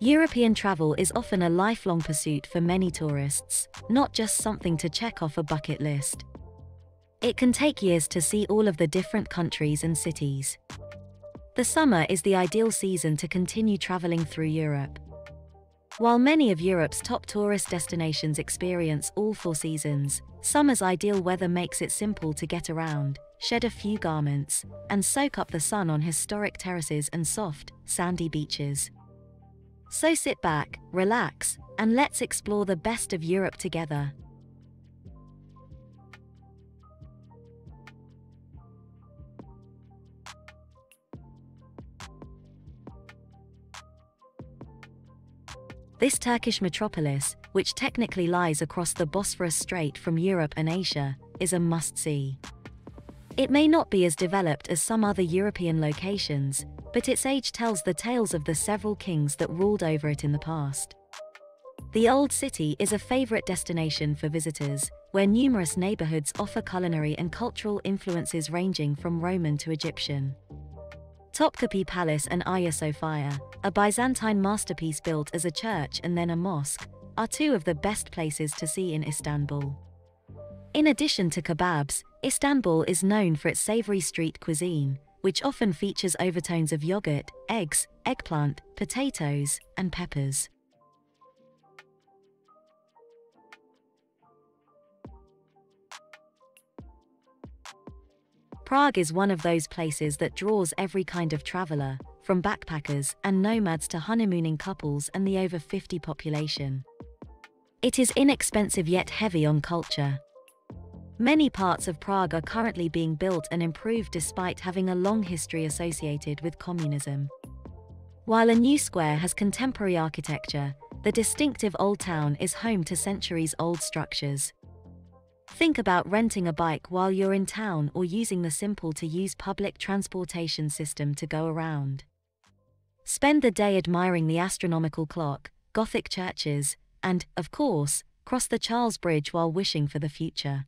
European travel is often a lifelong pursuit for many tourists, not just something to check off a bucket list. It can take years to see all of the different countries and cities. The summer is the ideal season to continue traveling through Europe. While many of Europe's top tourist destinations experience all four seasons, summer's ideal weather makes it simple to get around, shed a few garments, and soak up the sun on historic terraces and soft, sandy beaches. So sit back, relax, and let's explore the best of Europe together. This Turkish metropolis, which technically lies across the Bosphorus Strait from Europe and Asia, is a must-see. It may not be as developed as some other European locations, but its age tells the tales of the several kings that ruled over it in the past. The Old City is a favorite destination for visitors, where numerous neighborhoods offer culinary and cultural influences ranging from Roman to Egyptian. Topkapi Palace and Hagia Sophia, a Byzantine masterpiece built as a church and then a mosque, are two of the best places to see in Istanbul. In addition to kebabs, Istanbul is known for its savory street cuisine, which often features overtones of yogurt, eggs, eggplant, potatoes, and peppers. Prague is one of those places that draws every kind of traveler, from backpackers and nomads to honeymooning couples and the over 50 population. It is inexpensive yet heavy on culture. Many parts of Prague are currently being built and improved despite having a long history associated with communism. While a new square has contemporary architecture, the distinctive old town is home to centuries-old structures. Think about renting a bike while you're in town or using the simple-to-use public transportation system to go around. Spend the day admiring the astronomical clock, Gothic churches, and, of course, cross the Charles Bridge while wishing for the future.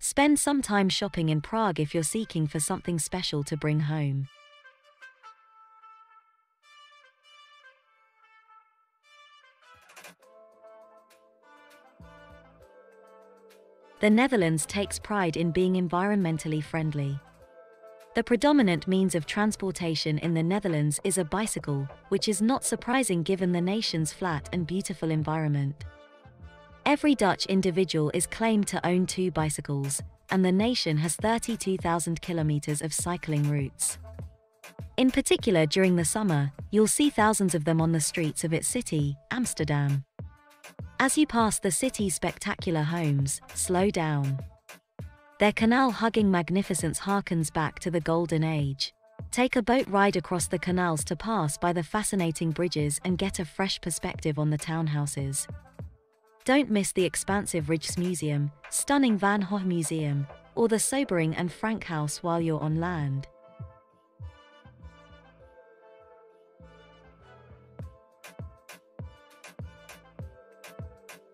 Spend some time shopping in Prague if you're seeking for something special to bring home. The Netherlands takes pride in being environmentally friendly. The predominant means of transportation in the Netherlands is a bicycle, which is not surprising given the nation's flat and beautiful environment. Every Dutch individual is claimed to own 2 bicycles, and the nation has 32,000 kilometers of cycling routes. In particular during the summer, you'll see thousands of them on the streets of its city, Amsterdam. As you pass the city's spectacular homes, slow down. Their canal-hugging magnificence harkens back to the Golden Age. Take a boat ride across the canals to pass by the fascinating bridges and get a fresh perspective on the townhouses. Don't miss the expansive Rijksmuseum, stunning Van Gogh Museum, or the sobering Anne Frank House while you're on land.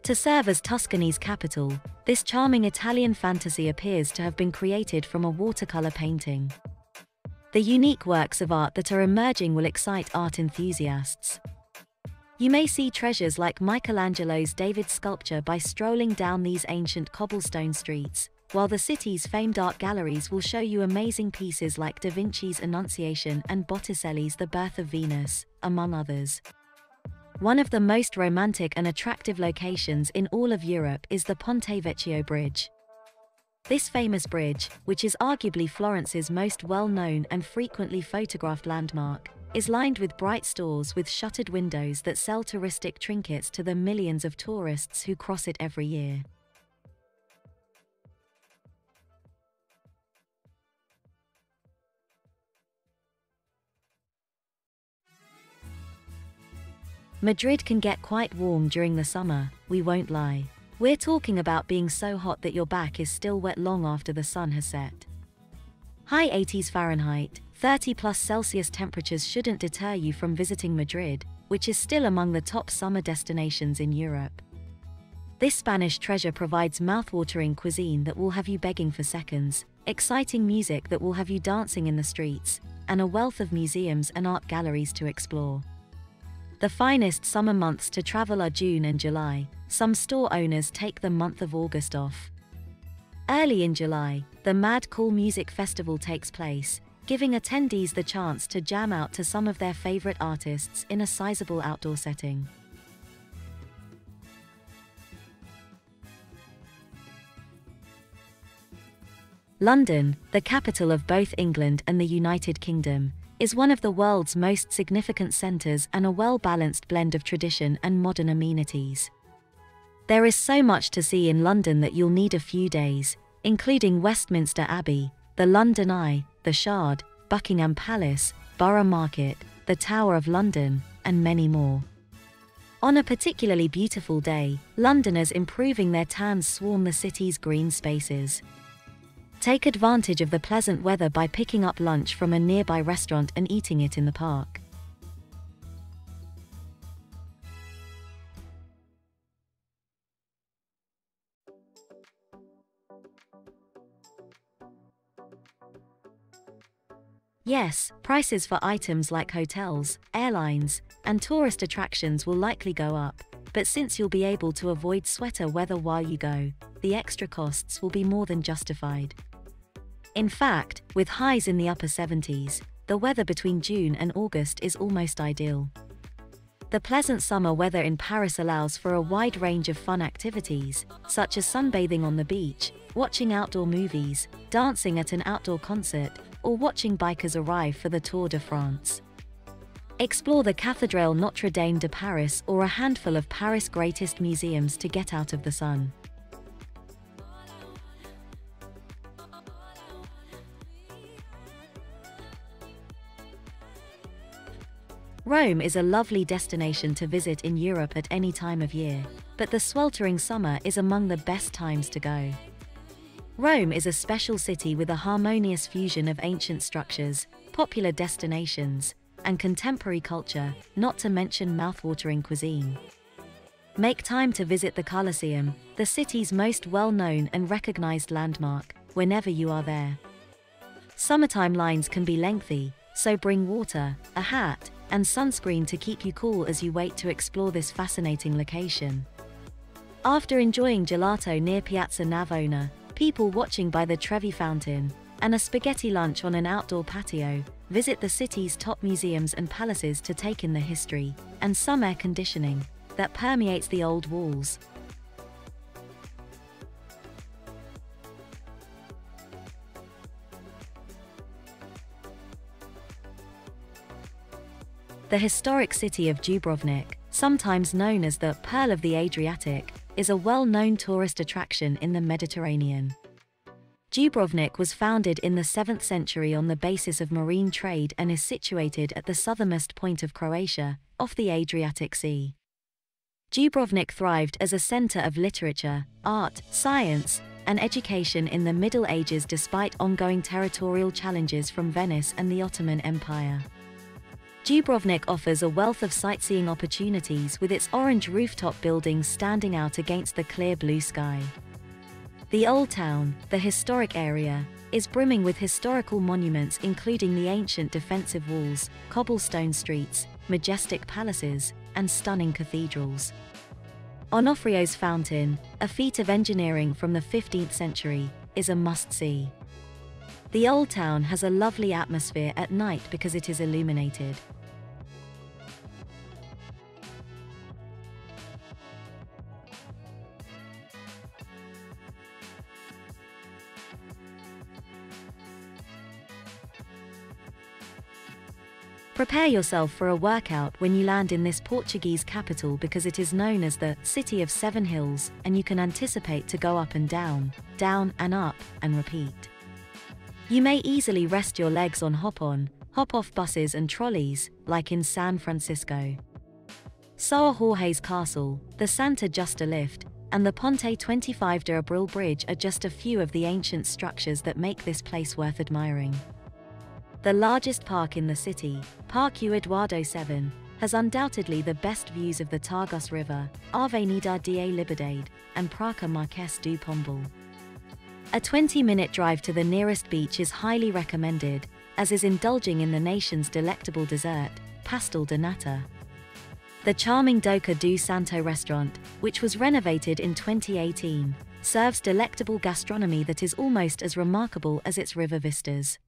To serve as Tuscany's capital, this charming Italian fantasy appears to have been created from a watercolor painting. The unique works of art that are emerging will excite art enthusiasts. You may see treasures like Michelangelo's David sculpture by strolling down these ancient cobblestone streets, while the city's famed art galleries will show you amazing pieces like Da Vinci's Annunciation and Botticelli's The Birth of Venus, among others. One of the most romantic and attractive locations in all of Europe is the Ponte Vecchio Bridge. This famous bridge, which is arguably Florence's most well-known and frequently photographed landmark, is lined with bright stores with shuttered windows that sell touristic trinkets to the millions of tourists who cross it every year. Madrid can get quite warm during the summer, we won't lie. We're talking about being so hot that your back is still wet long after the sun has set. High 80s Fahrenheit, 30-plus Celsius temperatures shouldn't deter you from visiting Madrid, which is still among the top summer destinations in Europe. This Spanish treasure provides mouthwatering cuisine that will have you begging for seconds, exciting music that will have you dancing in the streets, and a wealth of museums and art galleries to explore. The finest summer months to travel are June and July. Some store owners take the month of August off. Early in July, the Mad Cool Music Festival takes place, giving attendees the chance to jam out to some of their favorite artists in a sizable outdoor setting. London, the capital of both England and the United Kingdom, is one of the world's most significant centres and a well-balanced blend of tradition and modern amenities. There is so much to see in London that you'll need a few days, including Westminster Abbey, the London Eye, the Shard, Buckingham Palace, Borough Market, the Tower of London, and many more. On a particularly beautiful day, Londoners improving their tans swarm the city's green spaces. Take advantage of the pleasant weather by picking up lunch from a nearby restaurant and eating it in the park. Yes, prices for items like hotels, airlines, and tourist attractions will likely go up, but since you'll be able to avoid sweater weather while you go, the extra costs will be more than justified. In fact, with highs in the upper 70s, the weather between June and August is almost ideal. The pleasant summer weather in Paris allows for a wide range of fun activities, such as sunbathing on the beach, watching outdoor movies, dancing at an outdoor concert, or watching bikers arrive for the Tour de France. Explore the Cathedral Notre-Dame de Paris or a handful of Paris' greatest museums to get out of the sun. Rome is a lovely destination to visit in Europe at any time of year, but the sweltering summer is among the best times to go. Rome is a special city with a harmonious fusion of ancient structures, popular destinations, and contemporary culture, not to mention mouthwatering cuisine. Make time to visit the Colosseum, the city's most well-known and recognized landmark, whenever you are there. Summertime lines can be lengthy, so bring water, a hat, and sunscreen to keep you cool as you wait to explore this fascinating location. After enjoying gelato near Piazza Navona, people watching by the Trevi Fountain, and a spaghetti lunch on an outdoor patio, visit the city's top museums and palaces to take in the history, and some air conditioning, that permeates the old walls. The historic city of Dubrovnik, sometimes known as the Pearl of the Adriatic, is a well-known tourist attraction in the Mediterranean. Dubrovnik was founded in the 7th century on the basis of marine trade and is situated at the southernmost point of Croatia, off the Adriatic Sea. Dubrovnik thrived as a center of literature, art, science, and education in the Middle Ages despite ongoing territorial challenges from Venice and the Ottoman Empire. Dubrovnik offers a wealth of sightseeing opportunities with its orange rooftop buildings standing out against the clear blue sky. The Old Town, the historic area, is brimming with historical monuments including the ancient defensive walls, cobblestone streets, majestic palaces, and stunning cathedrals. Onofrio's Fountain, a feat of engineering from the 15th century, is a must-see. The Old Town has a lovely atmosphere at night because it is illuminated. Prepare yourself for a workout when you land in this Portuguese capital because it is known as the City of Seven Hills, and you can anticipate to go up and down and up, and repeat. You may easily rest your legs on hop-on, hop-off buses and trolleys, like in San Francisco. São Jorge's Castle, the Santa Justa Lift, and the Ponte 25 de Abril Bridge are just a few of the ancient structures that make this place worth admiring. The largest park in the city, Parque Eduardo VII, has undoubtedly the best views of the Tagus River, Avenida da Liberdade, and Praça Marquês do Pombal. A 20-minute drive to the nearest beach is highly recommended, as is indulging in the nation's delectable dessert, pastel de nata. The charming Doca do Santo restaurant, which was renovated in 2018, serves delectable gastronomy that is almost as remarkable as its river vistas.